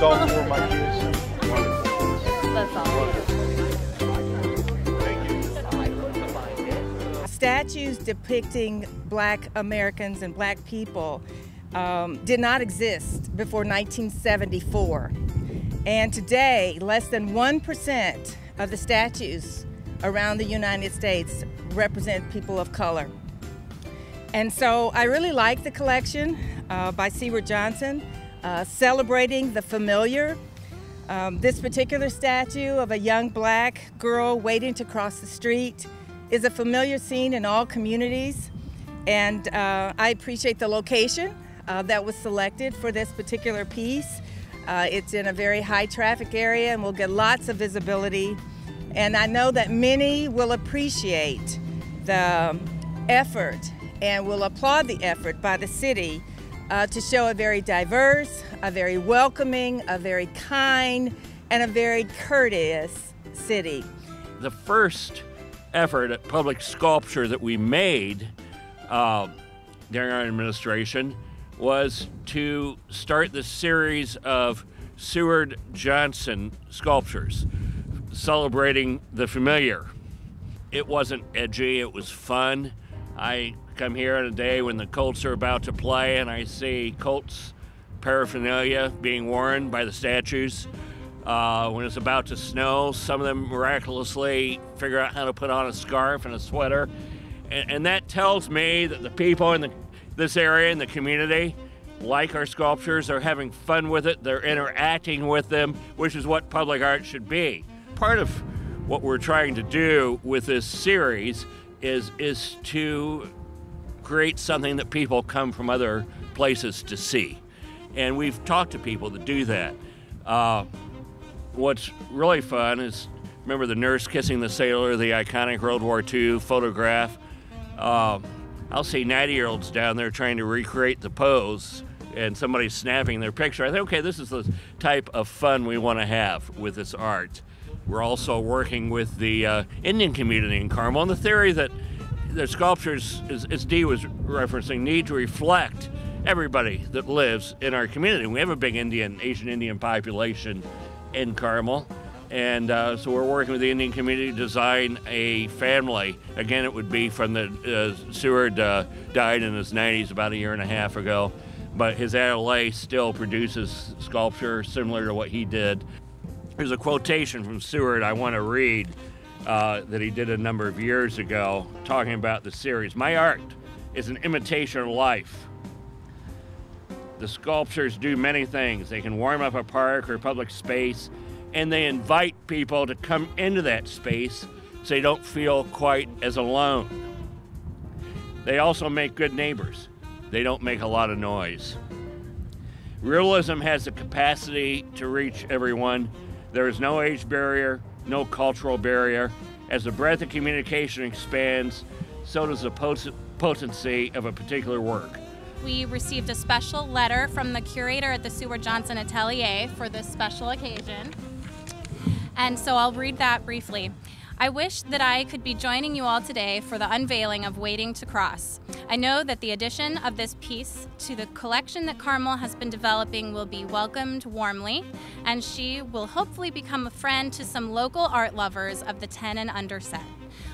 Dogs were my kids. That's all. Statues depicting Black Americans and Black people did not exist before 1974. And today, less than 1% of the statues around the United States represent people of color. And so I really like the collection by Seward Johnson, Celebrating the Familiar. This particular statue of a young Black girl waiting to cross the street is a familiar scene in all communities. And I appreciate the location that was selected for this particular piece. It's in a very high traffic area and will get lots of visibility. And I know that many will appreciate the effort and will applaud the effort by the city to show a very diverse, a very welcoming, a very kind, and a very courteous city. The first effort at public sculpture that we made during our administration was to start the series of Seward Johnson sculptures, Celebrating the Familiar. It wasn't edgy, it was fun. I come here on a day when the Colts are about to play and I see Colts paraphernalia being worn by the statues. When it's about to snow, some of them miraculously figure out how to put on a scarf and a sweater. And that tells me that the people in this area, in the community, like our sculptures, they're having fun with it, they're interacting with them, which is what public art should be. Part of what we're trying to do with this series is to create something that people come from other places to see. And we've talked to people that do that. What's really fun is, remember the nurse kissing the sailor, the iconic World War II photograph. I'll see 90-year-olds down there trying to recreate the pose and somebody's snapping their picture. I think, okay, this is the type of fun we want to have with this art. We're also working with the Indian community in Carmel on the theory that their sculptures, as Dee was referencing, need to reflect everybody that lives in our community. We have a big Asian Indian population in Carmel, and so we're working with the Indian community to design a family. Again, it would be from the Seward died in his 90s about a year and a half ago, but his atelier still produces sculpture similar to what he did. There's a quotation from Seward I want to read that he did a number of years ago talking about the series. My art is an imitation of life. The sculptures do many things. They can warm up a park or public space, and they invite people to come into that space so they don't feel quite as alone. They also make good neighbors. They don't make a lot of noise. Realism has the capacity to reach everyone. There is no age barrier, no cultural barrier. As the breadth of communication expands, so does the potency of a particular work. We received a special letter from the curator at the Seward Johnson Atelier for this special occasion. And so I'll read that briefly. I wish that I could be joining you all today for the unveiling of Waiting to Cross. I know that the addition of this piece to the collection that Carmel has been developing will be welcomed warmly, and she will hopefully become a friend to some local art lovers of the 10 and under set.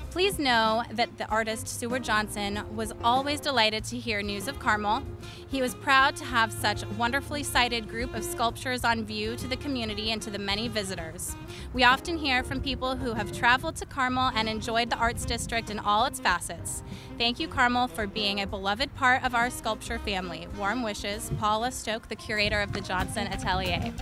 Please know that the artist Seward Johnson was always delighted to hear news of Carmel. He was proud to have such a wonderfully sighted group of sculptures on view to the community and to the many visitors. We often hear from people who have traveled to Carmel and enjoyed the Arts District in all its facets. Thank you, Carmel, for being a beloved part of our sculpture family. Warm wishes, Paula Stoke, the curator of the Johnson Atelier.